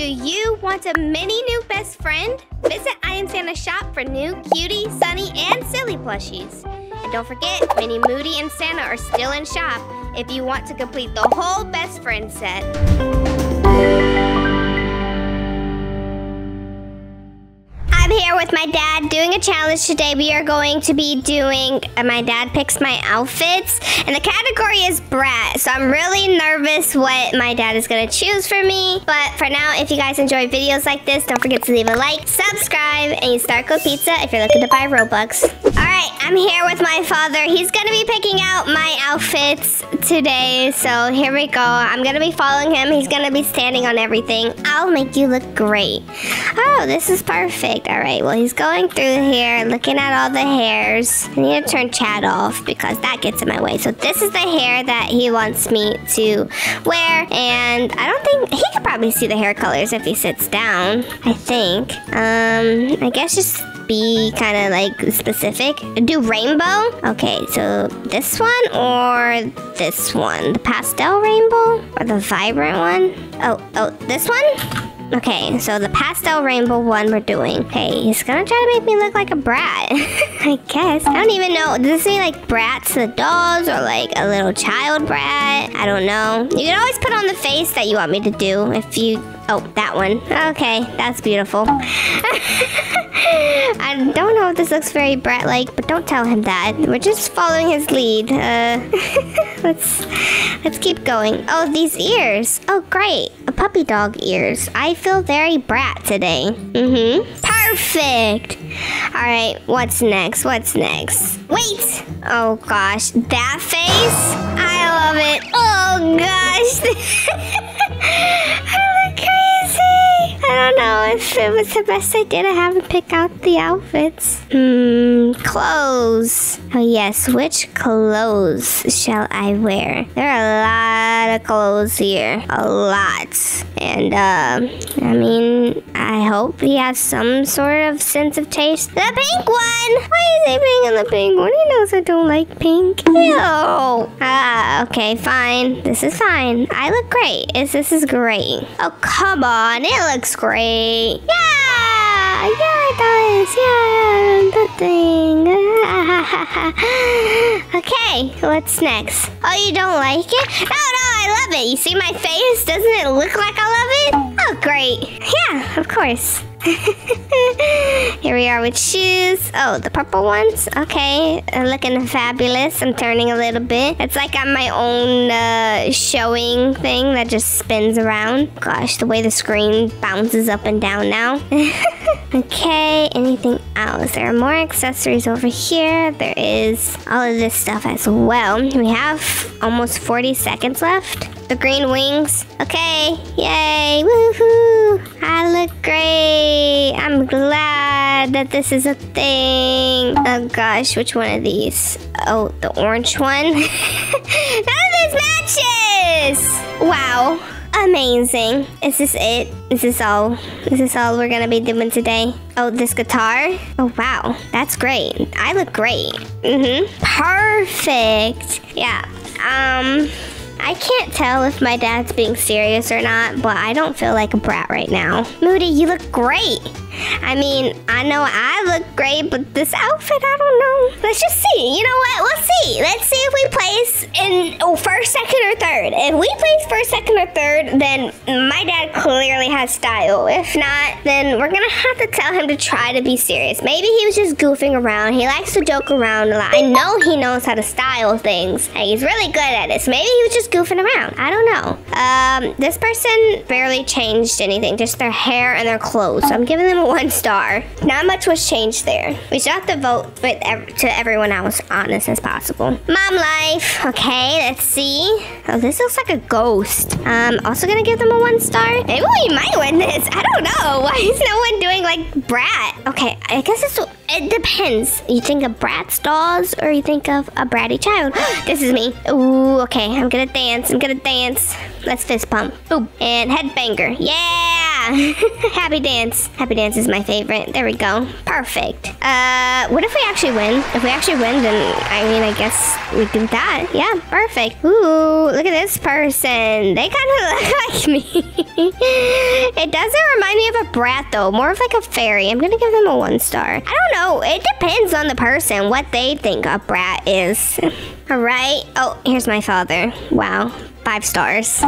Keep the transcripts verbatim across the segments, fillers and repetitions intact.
Do you want a mini new best friend? Visit I Am Santa Shop for new Cutie, Sunny, and Silly plushies. And don't forget, Minnie, Moody, and Santa are still in shop if you want to complete the whole best friend set. I'm here with my dad doing a challenge today. We are going to be doing, uh, my dad picks my outfits, and the category is brat, so I'm really nervous what my dad is gonna choose for me. But for now, if you guys enjoy videos like this, don't forget to leave a like, subscribe, and use Star Code Pizza if you're looking to buy Robux. All right, I'm here with my father. He's gonna be picking out my outfits today, so here we go. I'm gonna be following him. He's gonna be standing on everything. I'll make you look great. Oh, this is perfect. All right, well, he's going through here, looking at all the hairs. I need to turn chat off because that gets in my way. So this is the hair that he wants me to wear, and I don't think, he could probably see the hair colors if he sits down, I think. Um, I guess just be kind of like specific. Do rainbow? Okay, so this one or this one? The pastel rainbow or the vibrant one? Oh, oh, this one? Okay, so the pastel rainbow one we're doing. Okay, he's gonna try to make me look like a brat, I guess. I don't even know. Does this mean like brats the dolls or like a little child brat? I don't know. You can always put on the face that you want me to do if you... Oh, that one. Okay, that's beautiful. I don't know if this looks very brat-like, but don't tell him that. We're just following his lead. Uh, let's let's keep going. Oh, these ears. Oh, great. A puppy dog ears. I feel very brat today. Mm-hmm. Perfect. All right, what's next? What's next? Wait. Oh, gosh. That face? I love it. Oh, gosh. I don't know if it was the best idea to have him pick out the outfits. Hmm, clothes. Oh yes, which clothes shall I wear? There are a lot of clothes here. A lot. And, uh, I mean, I hope he has some sort of sense of taste. The pink one! Why is he bringing the pink one? He knows I don't like pink. Ew! Ah, okay, fine. This is fine. I look great. This is great. Oh, come on. It looks great. Yeah! Yeah, it does. Yeah, that thing. Okay, what's next? Oh, you don't like it? No, no, I love it. You see my face? Doesn't it look like I love it? Oh, great. Yeah, of course. Here we are with shoes. Oh, the purple ones. Okay, looking fabulous. I'm turning a little bit. It's like I'm my own uh, showing thing that just spins around. Gosh, the way the screen bounces up and down now. Okay, anything else? There are more accessories over here. There is all of this stuff as well. We have almost forty seconds left. The green wings. Okay, yay, woohoo! I look great. I'm glad that this is a thing. Oh gosh, which one of these? Oh, the orange one. None of this matches! Wow, amazing. Is this it? Is this all? Is this all we're gonna be doing today? Oh, this guitar? Oh wow, that's great. I look great. Mm-hmm. Perfect. Yeah. Um. I can't tell if my dad's being serious or not, but I don't feel like a brat right now. Moody, you look great. I mean, I know I look great, but this outfit, I don't know. Let's just see. You know what? We'll see. Let's see if we place in oh, first, second, or third. If we place first, second, or third, then my dad clearly has style. If not, then we're going to have to tell him to try to be serious. Maybe he was just goofing around. He likes to joke around a lot. I know he knows how to style things, and he's really good at this. Maybe he was just goofing around. I don't know. Um, this person barely changed anything, just their hair and their clothes. So I'm giving them a one star. Not much was changed there. We should have to vote with ev to everyone else honest as possible. Mom life. Okay, let's see. Oh, this looks like a ghost. Um, also gonna give them a one star. Maybe we might win this. I don't know. Why is no one doing like brat? Okay, I guess it's... It depends. You think of brat's dolls or you think of a bratty child. This is me. Ooh, okay. I'm gonna dance. I'm gonna dance. Let's fist pump. Boom. And headbanger. Yeah. yeah. Happy dance. Happy dance is my favorite. There we go. Perfect. Uh, what if we actually win? If we actually win, then I mean, I guess we do that. Yeah, perfect. Ooh, look at this person. They kind of look like me. It doesn't remind me of a brat though. More of like a fairy. I'm gonna give them a one star. I don't know. It depends on the person what they think a brat is. All right. Oh, here's my father. Wow. Five stars.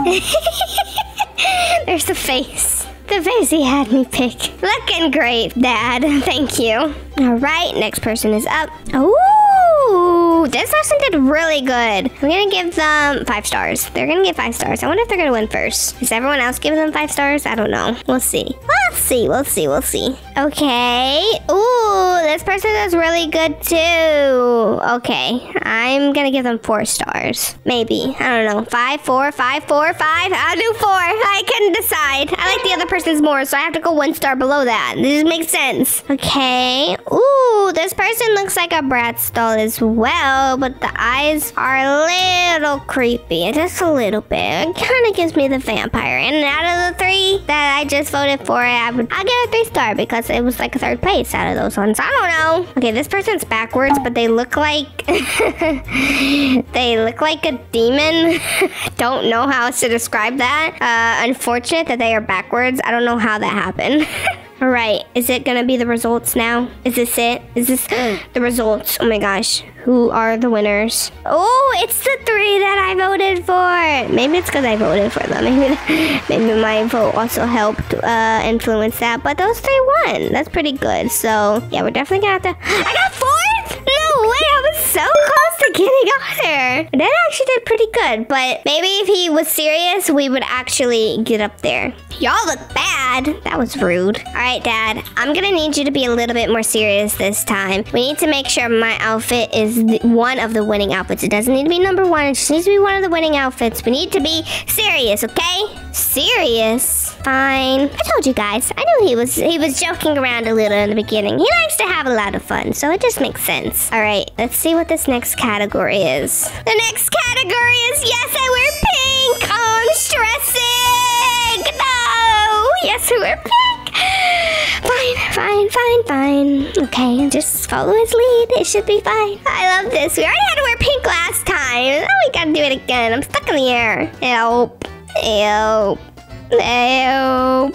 There's the face. The face he had me pick. Looking great, Dad. Thank you. All right. Next person is up. Ooh, this person did really good. I'm going to give them five stars. They're going to get five stars. I wonder if they're going to win first. Is everyone else giving them five stars? I don't know. We'll see. We'll see. We'll see. We'll see. Okay. Ooh, this person does really good too. Okay. I'm going to give them four stars. Maybe. I don't know. Five, four, five, four, five. I'll do four. I couldn't decide. I like the other person's more, so I have to go one star below that. This makes sense. Okay. Ooh, this person looks like a Bratz doll as well, but the eyes are a little creepy. Just a little bit. It kind of gives me the vampire. And out of the three that I just voted for, I would, I'll give it a three star because it was like a third place out of those ones. I don't know. Okay, this person's backwards, but they look like... they look like a demon. Don't know how else to describe that. Uh, unfortunate that they are backwards. I don't know how that happened. All right, is it gonna be the results now? Is this it? Is this the results? Oh my gosh. Who are the winners? Oh, it's the three that I voted for. Maybe it's because I voted for them. Maybe, maybe my vote also helped uh, influence that. But those three won. That's pretty good. So, yeah, we're definitely going to have to... I got fourth? No way. I was so close to getting on there. That actually did pretty good. But maybe if he was serious, we would actually get up there. Y'all look bad. That was rude. All right, Dad. I'm going to need you to be a little bit more serious this time. We need to make sure my outfit is... one of the winning outfits. It doesn't need to be number one. It just needs to be one of the winning outfits. We need to be serious, okay? Serious? Fine. I told you guys. I knew he was he was joking around a little in the beginning. He likes to have a lot of fun, so it just makes sense. All right, let's see what this next category is. The next category is yes, I wear pink. Oh, I'm stressing. No. Yes, I wear pink. Fine, fine, fine, fine. Okay, just follow his lead. It should be fine. I love this. We already had to wear pink last time. Now we gotta do it again. I'm stuck in the air. Help. Help. Help.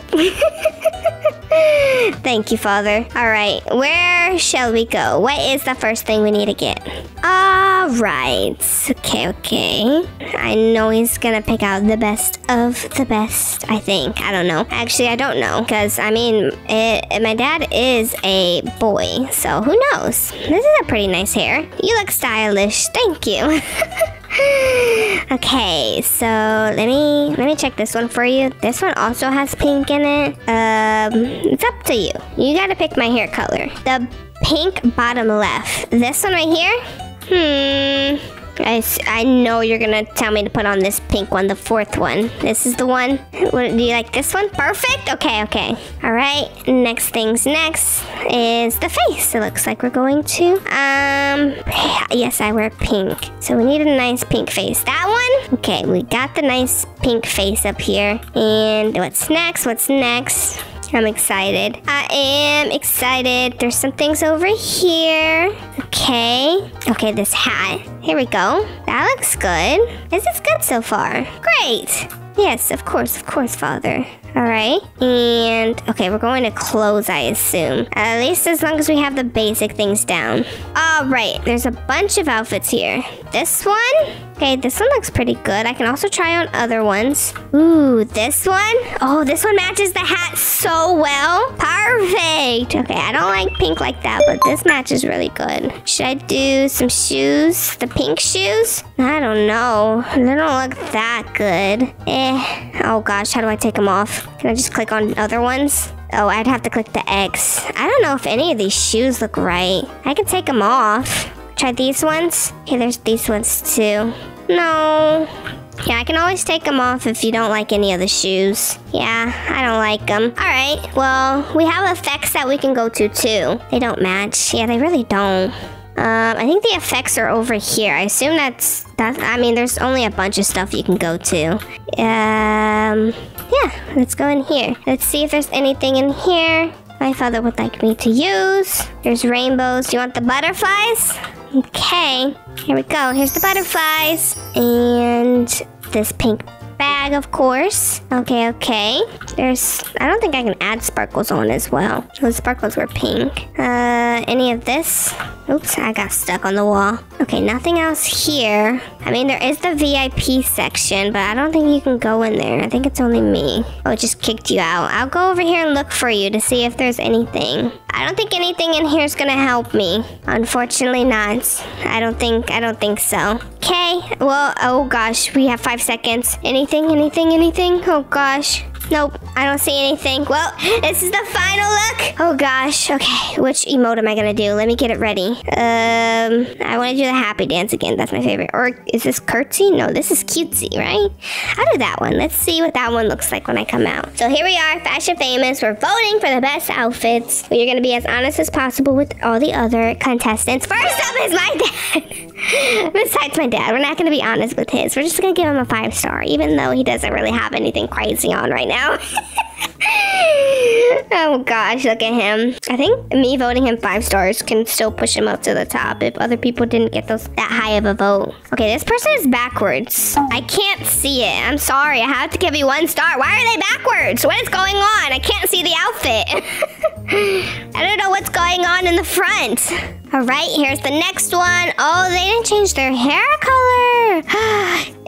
Thank you, Father. All right, where shall we go? What is the first thing we need to get? All right. Okay, okay. I know he's gonna pick out the best of the best, I think. I don't know. Actually, I don't know. Because, I mean, it, my dad is a boy. So, who knows? This is a pretty nice hair. You look stylish. Thank you. Okay, so let me let me check this one for you. This one also has pink in it. Um, it's up to you. You gotta pick my hair color. The pink bottom left. This one right here? Hmm. I, I know you're gonna tell me to put on this pink one, the fourth one. This is the one. What, do you like this one? Perfect? Okay, okay. All right, next thing's next is the face. It looks like we're going to. Um, yes, I wear pink. So we need a nice pink face. That one? Okay, we got the nice pink face up here. And what's next? What's next? I'm excited. I am excited. There's some things over here. Okay. Okay, this hat. Here we go. That looks good. This is good so far. Great. Yes, of course, of course, Father. All right. And, okay, we're going to clothes, I assume. At least as long as we have the basic things down. All right. There's a bunch of outfits here. This one? Okay, this one looks pretty good. I can also try on other ones. Ooh, this one? Oh, this one matches the hat so well. Perfect. Okay, I don't like pink like that, but this matches really good. Should I do some shoes? The pink shoes? I don't know. They don't look that good. Eh. Oh, gosh. How do I take them off? Can I just click on other ones? Oh, I'd have to click the X. I don't know if any of these shoes look right. I could take them off. Try these ones. Okay, there's these ones too. No. Yeah, I can always take them off if you don't like any of the shoes. Yeah, I don't like them. All right, well, we have effects that we can go to too. They don't match. Yeah, they really don't. Um, I think the effects are over here. I assume that's... that's I mean, there's only a bunch of stuff you can go to. Um... yeah, let's go in here. Let's see if there's anything in here my father would like me to use. There's rainbows. Do you want the butterflies? Okay, here we go. Here's the butterflies. And this pink bag, of course. Okay, okay. There's, I don't think I can add sparkles on as well. Those sparkles were pink. Uh, any of this? Oops, I got stuck on the wall. Okay, nothing else here. I mean, there is the V I P section, but I don't think you can go in there. I think it's only me. Oh, it just kicked you out. I'll go over here and look for you to see if there's anything. I don't think anything in here is gonna help me. Unfortunately not. I don't think, I don't think so. Okay, well, oh gosh, we have five seconds. Anything, anything, anything? Oh gosh. Nope, I don't see anything. Well, this is the final look. Oh gosh, okay, which emote am I gonna do? Let me get it ready. Um, I wanna do the happy dance again, that's my favorite. Or is this curtsy? No, this is cutesy, right? I'll do that one. Let's see what that one looks like when I come out. So here we are, Fashion Famous. We're voting for the best outfits. You're gonna be as honest as possible with all the other contestants. First up is my dad. Besides my dad, we're not gonna be honest with his. We're just gonna give him a five star, even though he doesn't really have anything crazy on right now. Oh gosh, look at him. I think me voting him five stars can still push him up to the top if other people didn't get those that high of a vote. Okay, this person is backwards. I can't see it. I'm sorry. I have to give you one star. Why are they backwards? What is going on? I can't see the outfit. I don't know what's going on in the front. All right, here's the next one. Oh, they didn't change their hair color.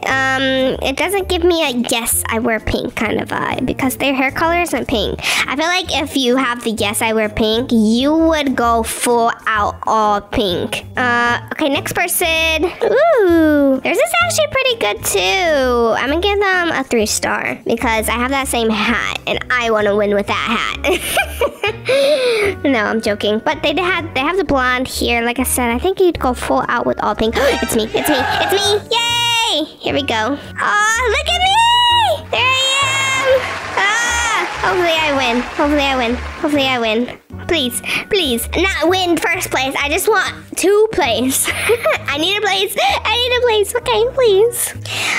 Um, it doesn't give me a yes, I wear pink kind of vibe because their hair color isn't pink. I feel like if you have the yes, I wear pink, you would go full out all pink. Uh, okay, next person. Ooh, theirs is actually pretty good too. I'm gonna give them a three star because I have that same hat and I want to win with that hat. No, I'm joking. But they had they have the blonde here. Like I said, I think you'd go full out with all pink. It's me. It's me. It's me. Yay! Here we go. Oh, look at me! There I am! Ah! Hopefully I win. Hopefully I win. Hopefully I win. Please, please, not win first place. I just want two place. I need a place. I need a place. Okay, please.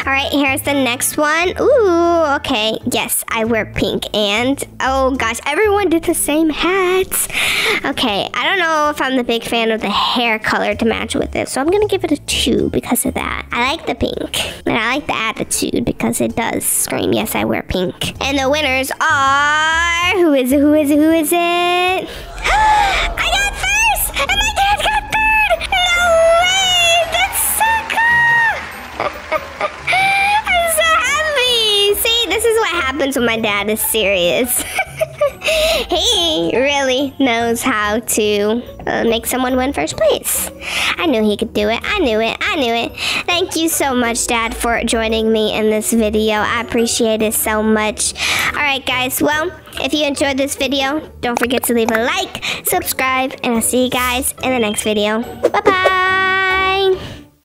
All right, here's the next one. Ooh, okay. Yes, I wear pink and, oh gosh, everyone did the same hats. Okay, I don't know if I'm the big fan of the hair color to match with it, so I'm gonna give it a two because of that. I like the pink, and I like the attitude because it does scream, yes, I wear pink. And the winners are, who is it, who is it, who is it? I got first, and my dad got third. No way, that's so cool. I'm so happy. See, this is what happens when my dad is serious. He really knows how to uh, make someone win first place. I knew he could do it. I knew it. I knew it. Thank you so much, Dad, for joining me in this video. I appreciate it so much. All right, guys. Well, if you enjoyed this video, don't forget to leave a like, subscribe, and I'll see you guys in the next video. Bye-bye.